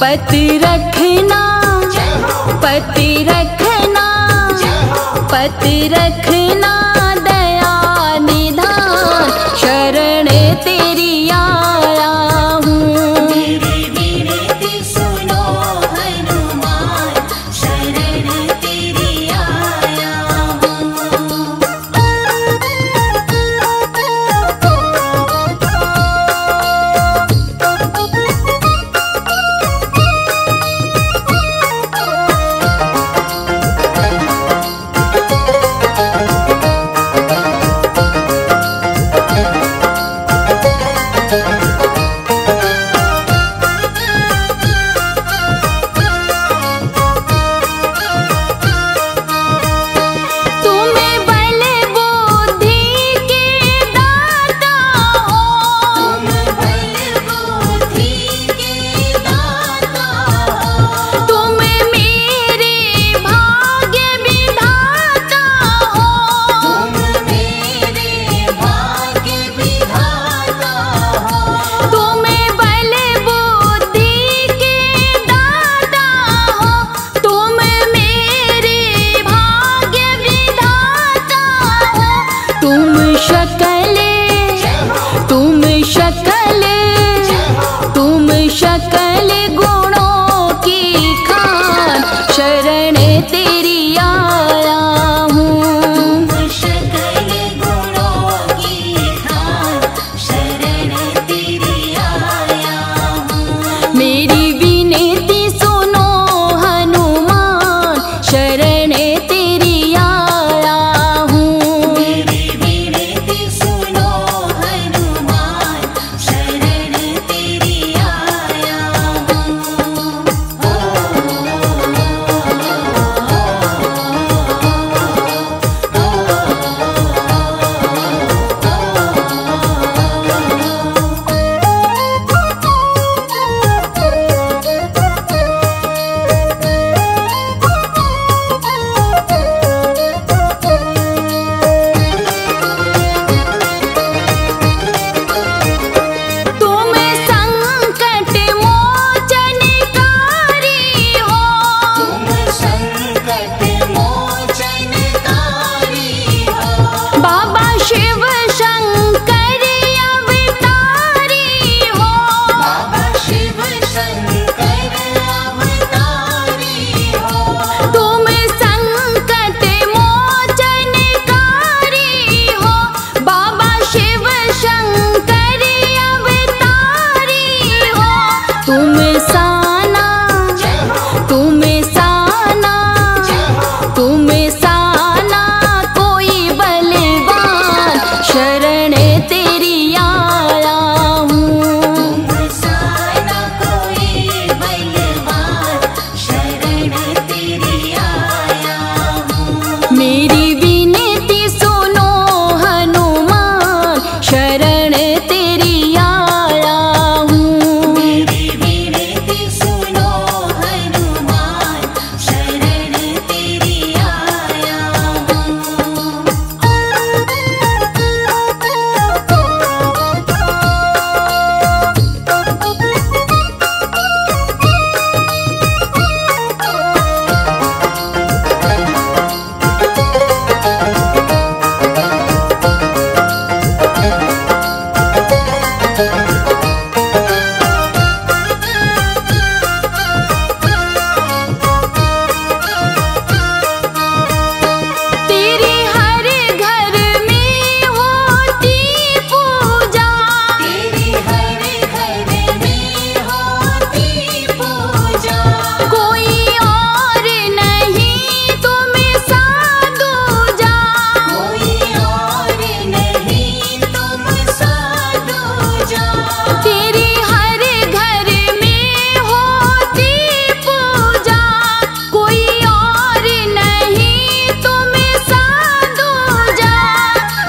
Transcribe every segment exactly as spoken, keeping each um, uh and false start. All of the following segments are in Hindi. पति रखना पति रखना पति रखना दया निधान शरण तेरी आया हूँ। धीरे धीरे सुनो हनुमान शरण तेरी आया हूँ।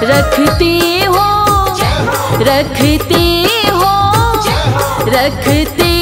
रखते हो रखते हो रखते